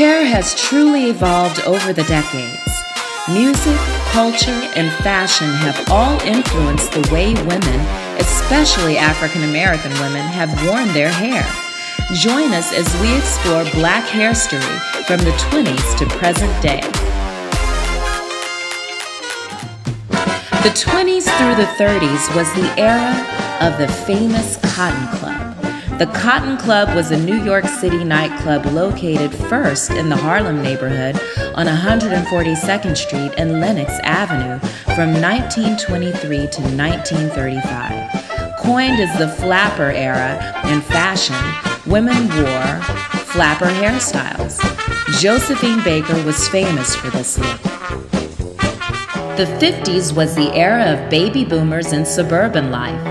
Hair has truly evolved over the decades. Music, culture, and fashion have all influenced the way women, especially African American women, have worn their hair. Join us as we explore Black hairstory from the 20s to present day. The 20s through the 30s was the era of the famous Cotton Club. The Cotton Club was a New York City nightclub located first in the Harlem neighborhood on 142nd Street and Lenox Avenue from 1923 to 1935. Coined as the flapper era in fashion, women wore flapper hairstyles. Josephine Baker was famous for this look. The 50s was the era of baby boomers and suburban life.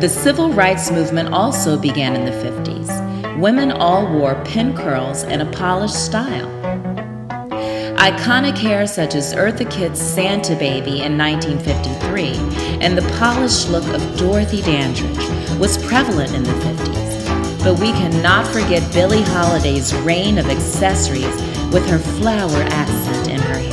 The civil rights movement also began in the 50s. Women all wore pin curls and a polished style. Iconic hair such as Eartha Kitt's Santa Baby in 1953 and the polished look of Dorothy Dandridge was prevalent in the 50s. But we cannot forget Billie Holiday's reign of accessories with her flower accent in her hair.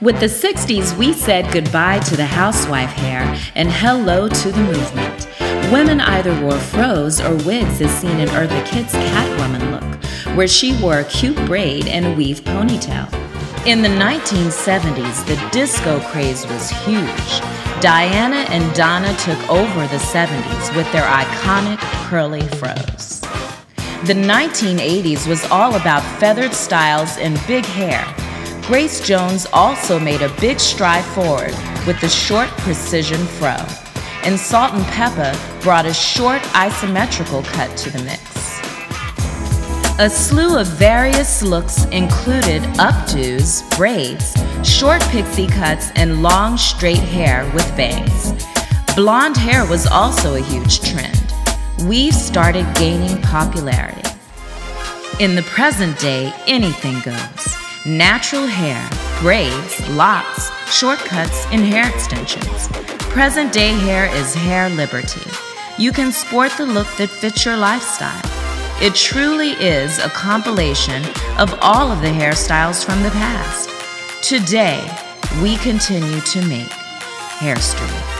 With the 60s, we said goodbye to the housewife hair and hello to the movement. Women either wore froze or wigs as seen in Eartha Kitt's Catwoman look, where she wore a cute braid and a weave ponytail. In the 1970s, the disco craze was huge. Diana and Donna took over the 70s with their iconic curly froze. The 1980s was all about feathered styles and big hair. Grace Jones also made a big stride forward with the short precision fro, and Salt-N-Pepa brought a short isometrical cut to the mix. A slew of various looks included updos, braids, short pixie cuts, and long straight hair with bangs. Blonde hair was also a huge trend. Weaves started gaining popularity. In the present day, anything goes. Natural hair, braids, locks, shortcuts, and hair extensions. Present day hair is hair liberty. You can sport the look that fits your lifestyle. It truly is a compilation of all of the hairstyles from the past. Today, we continue to make hairstory.